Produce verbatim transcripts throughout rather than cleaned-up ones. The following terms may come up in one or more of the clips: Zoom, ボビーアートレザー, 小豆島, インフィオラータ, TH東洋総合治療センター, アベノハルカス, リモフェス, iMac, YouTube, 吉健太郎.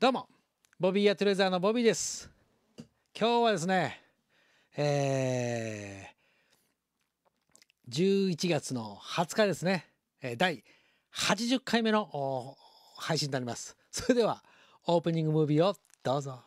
どうも、ボビーやトレザーのボビーです。今日はですね、えー、じゅういちがつのはつかですね、第はちじゅっかいめの配信になります。それでは、オープニングムービーをどうぞ。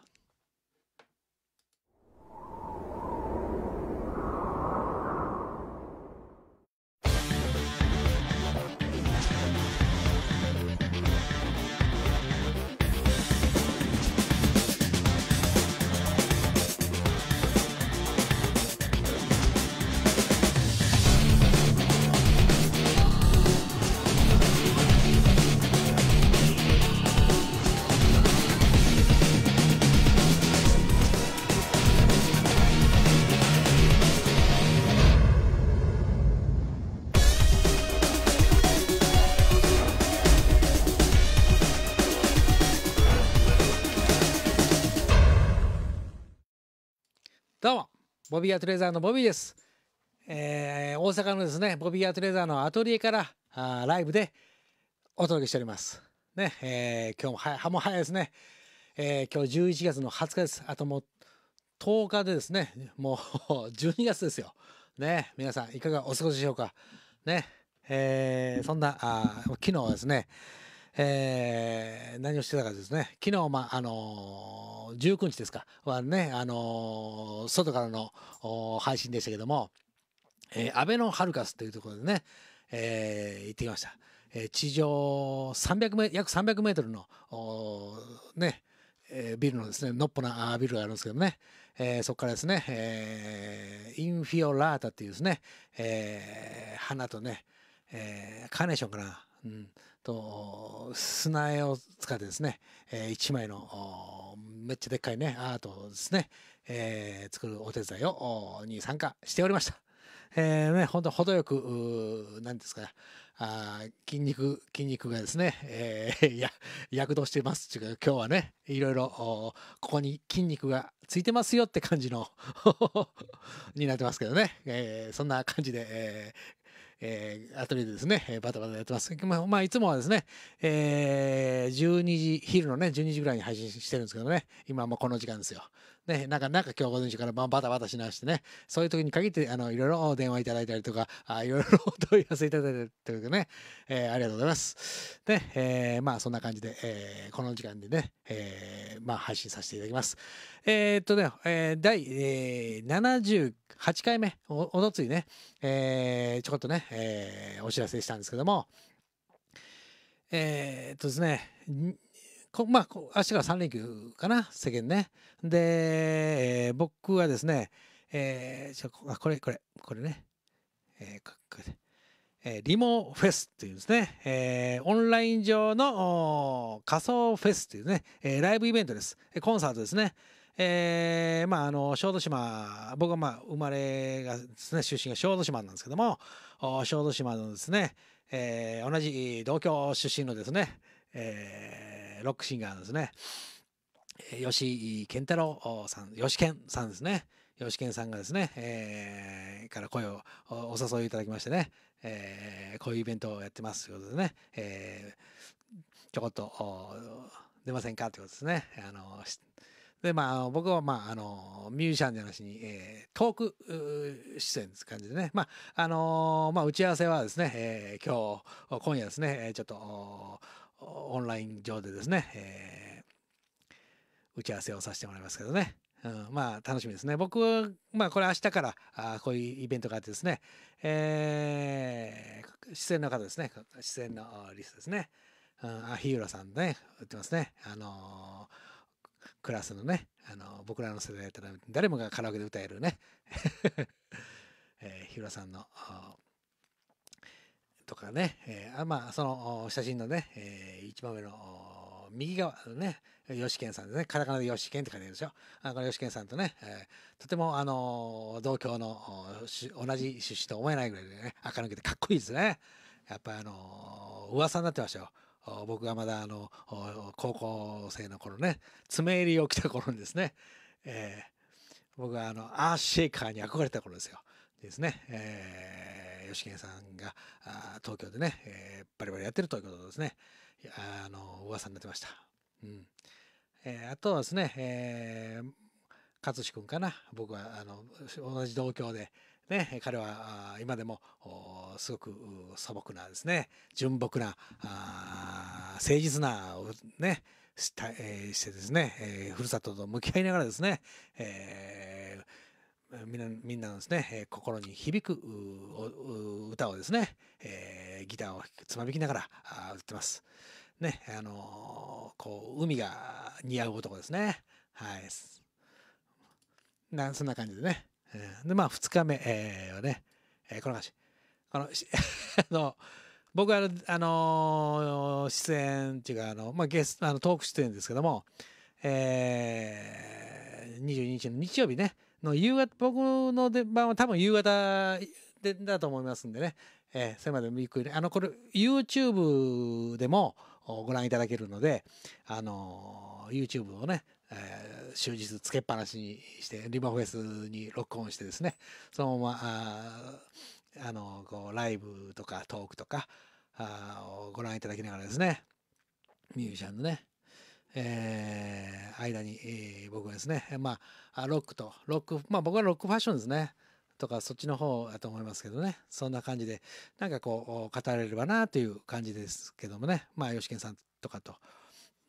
どうも、ボビーアートレザーのボビーです。えー、大阪のですね、ボビーアートレザーのアトリエからあライブでお届けしております。ね、えー、今日も早もう早いですね。えー、今日じゅういちがつのはつかです。あともうとおかでですね、もうじゅうにがつですよ。ね、皆さんいかがお過ごしでしょうか。ね、えー、そんなあ昨日はですね、えー、何をしてたかですね、昨日、まああのー、じゅうくにちですかはね、あのー、外からの配信でしたけども、えー、アベノハルカスというところでね、えー、行ってきました、えー、地上さんびゃくメ約さんびゃくメートルのね、えー、ビルのですねのっぽなビルがあるんですけどね、えー、そこからですね、えー、インフィオラータっていうですね、えー、花とね、えー、カーネーションかな、うんと砂絵を使ってですね、えー、いちまいのめっちゃでっかいねアートをですね、えー、作るお手伝いをに参加しておりました。えーね、ほんと程よく何ですか、あ筋肉筋肉がですね、えー、いや躍動していますっていうか、今日はねいろいろここに筋肉がついてますよって感じのになってますけどね、えー、そんな感じで、えーえー、アトリエでですね、バタバタやってます。まあ、まあ、いつもはですね、えー、じゅうにじ、昼のね、じゅうにじぐらいに配信してるんですけどね、今はもうこの時間ですよ。ね、なんか、なんか今日午前中からバタバタし直してね、そういう時に限って、あの、いろいろ電話いただいたりとか、あいろいろお問い合わせいただいたりとかね、えー、ありがとうございます。で、えー、まあ、そんな感じで、えー、この時間でね、えー、まあ、配信させていただきます。えー、っとね、えー、第、えー、ななじゅうはちかいめ、おとついね、えー、ちょこっとね、えー、お知らせしたんですけども、えー、っとですね、こまあ、明日からさんれんきゅうかな、世間ね。で、えー、僕はですね、えー、ちょあこれ、これ、これね、えー、これで、えー、リモフェスっていうですね、えー、オンライン上の仮想フェスっていうね、えー、ライブイベントです。コンサートですね。えー、まああの小豆島、僕はまあ生まれがですね、出身が小豆島なんですけども、小豆島のですね、えー、同じ同郷出身のですね、えー、ロックシンガーですね、吉健太郎さん、吉健さんですね、吉健さんがですね、えー、から声をお誘いいただきましてね、えー、こういうイベントをやってますということでね、えー、ちょこっと出ませんかということですね。あのでまあ、僕は、まあ、あのミュージシャンじゃなしに、えー、トークー出演って感じでね、まああのーまあ、打ち合わせはですね、えー、今日今夜ですね、ちょっとオンライン上でですね、えー、打ち合わせをさせてもらいますけどね、うん、まあ楽しみですね。僕、まあ、これ明日からあこういうイベントがあってですね、えー、出演の方ですね、出演のリストですね、うん、あ日浦さんね打ってますね、あのークラスのね、あの僕らの世代だったら誰もがカラオケで歌えるね、えー、日浦さんのとかね、えー、あまあその写真のね、えー、一番上の右側のね、吉健さんですね、カタカナで吉健って書いてあるでしょ、あこれ吉健さんとね、えー、とてもあの同郷の同じ出身と思えないぐらいでね、垢抜けてかっこいいですね。やっぱあの噂になってましたよ。僕がまだあの高校生の頃ね、爪襟を着た頃にですね、えー、僕はあのアーシェイカーに憧れた頃ですよ。ですね、えー、吉健さんが東京でね、えー、バリバリやってるということですね、あの噂になってました。うん、えー、あとはですね、えー、勝志くんかな、僕はあの同じ同郷で、ね、彼は今でもすごく素朴なですね、純朴な誠実なねした、えー、してですね、えー、ふるさとと向き合いながらですね、えーみんな、みんなのですね、えー、心に響く歌をですね、えー、ギターをつまびきながら歌ってます。ね、あのー、こう海が似合う男ですね。はい。なそんな感じでね。うん、でまあふつかめ、えー、はね、えー、この話。このあの僕はあのー、出演っていうかあのまあゲストあのトーク出演ですけども、えー、にじゅうににちの日曜日ね。の夕方僕の出番は多分夕方でだと思いますんでね、えー、それまでゆっくりあのこれ YouTube でもご覧いただけるので、あのー、YouTube をね、えー、終日つけっぱなしにしてリバフェスに録音してですね、そのままあ、あのー、こうライブとかトークとかあをご覧いただきながらですね、ミュージシャンのねえー、間に、えー、僕はですね、まあロックとロックまあ僕はロックファッションですねとかそっちの方だと思いますけどね、そんな感じでなんかこう語れればなという感じですけどもね、まあ吉健さんとかと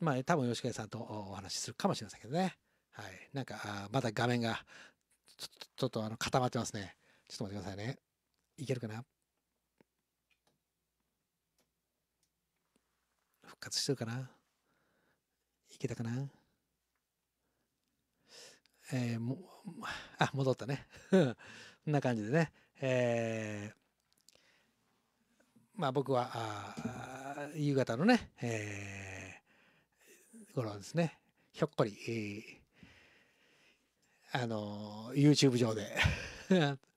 まあ多分吉健さんとお話しするかもしれませんけどね、はい、なんかまだ画面がちょ、ちょっとあの固まってますね、ちょっと待ってくださいね、いけるかな、復活してるかな、いけたかな、えー、もあ戻ったねこんな感じでね、えー、まあ僕はあ夕方のね、えー、頃ですねひょっこり、えー、あの YouTube 上で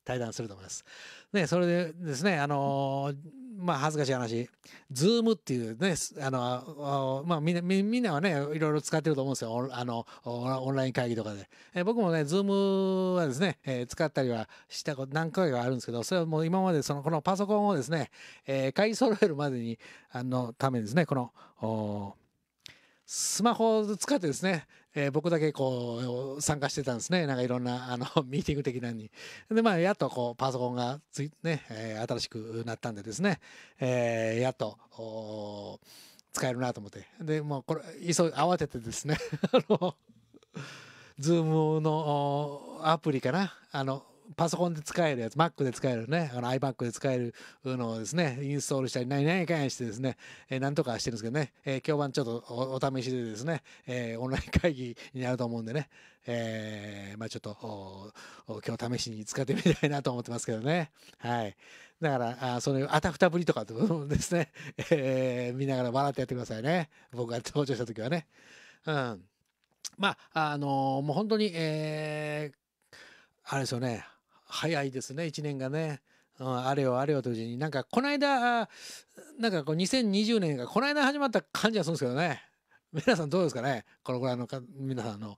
対談すると思いますね。それでですね、あのー、まあ恥ずかしい話、Zoom っていうね、あのー、まあみんなみんなはねいろいろ使ってると思うんですよ、あのオンライン会議とかで、えー、僕もね Zoom はですね、えー、使ったりはしたこと何回かあるんですけど、それはもう今までそのこのパソコンをですね、えー、買い揃えるまでにあのためにですね、このスマホを使ってですね、えー、僕だけこう参加してたんですね。なんかいろんなあのミーティング的なのに。で、まあ、やっとこうパソコンがつい、ねえー、新しくなったんでですね、えー、やっと使えるなと思って。で、もうこれ、急い慌ててですね、あの、Zoom のアプリかな。あのパソコンで使えるやつ、Mac で使えるね、iMac で使えるのをですね、インストールしたり、何々かんしてですね、えー、なんとかしてるんですけどね、えー、今日晩ちょっと お, お試しでですね、えー、オンライン会議になると思うんでね、えー、まあちょっと、今日試しに使ってみたいなと思ってますけどね。はい。だから、あそういうあたふたぶりとかですね、えー、見ながら笑ってやってくださいね。僕が登場したときはね。うん。まあ、あのー、もう本当に、えー、あれですよね。早いですねいちねんがね、うん、あれよあれよといううちになんかこの間なんかこうにせんにじゅうねんがこの間始まった感じがするんですけどね、皆さんどうですかね、このぐらいのか皆さんの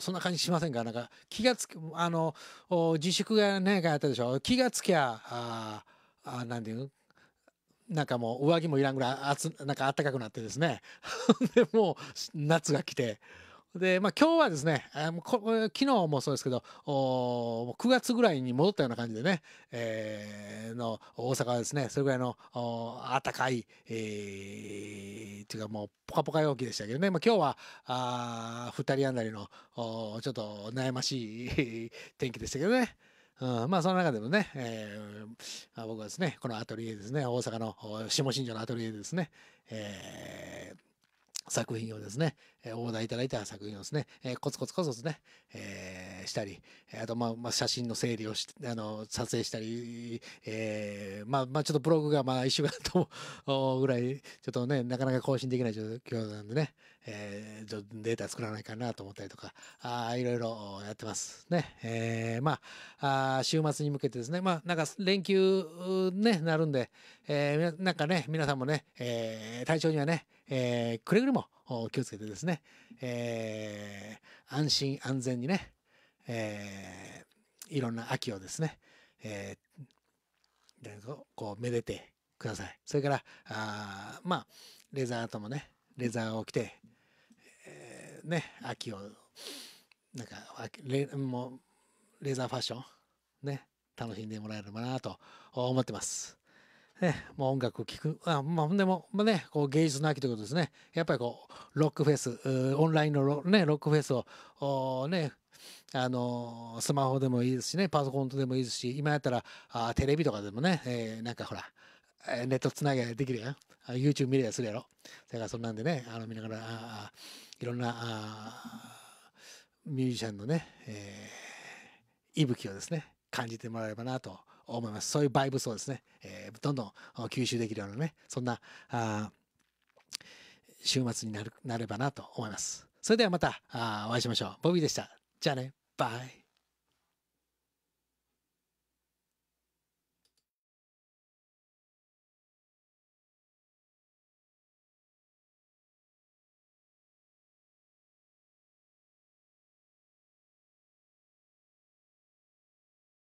そんな感じしませんか、なんか気がつきあの自粛が何回あったでしょ、気がつきゃああなんていうなんかもう上着もいらんぐらい暑なんか暖かくなってですねでもう夏が来て。でまあ、今日はですね、昨日もそうですけどくがつぐらいに戻ったような感じでね、えー、の大阪はですねそれぐらいの暖かい、えー、っていうかもうポカポカ陽気でしたけどね、まあ、今日はあ降ったりやんだりのちょっと悩ましい天気でしたけどね。うん、まあその中でもね、えーまあ、僕はですねこのアトリエですね、大阪の下新庄のアトリエでですね、えー作品をですね、えー、オーダーいただいた作品をですね、えー、コツコツコツコツね、えー、したり、あと、まあ、まあ、写真の整理をし、あの、撮影したり、えー、まあ、まあ、ちょっとブログが、まあ、いっしゅうかんとぐらい、ちょっとね、なかなか更新できない状況なんでね、えー、データ作らないかなと思ったりとか、あいろいろやってますね。えー、まあ、あ週末に向けてですね、まあ、なんか連休、ね、なるんで、えー、なんかね、皆さんもね、えー、体調にはね、えー、くれぐれも気をつけてですね、えー、安心安全にね、えー、いろんな秋をですね、えー、こうめでてください。それからあまあレザーともねレザーを着て、えーね、秋をなんかレもうレーザーファッションね楽しんでもらえればなと思ってます。ね、もう音楽を聴く、あ、まあ、でも、まあ、ね、こう芸術の秋ということですね。やっぱりこうロックフェス、オンラインの ロ,、ね、ロックフェスをね、あのー、スマホでもいいですしね、パソコンでもいいですし、今やったらあテレビとかでもね、えー、なんかほらネットつながりできるやん、 YouTube 見ればするやろ。だからそんなんでね、あの見ながらあいろんなあミュージシャンのね、えー、息吹をですね感じてもらえればなと思います。そういうバイブスをですね、えー、どんどん吸収できるようなね、そんなあ週末になる、なればなと思います。それではまたあお会いしましょう。ボビーでした。じゃあね、バイ。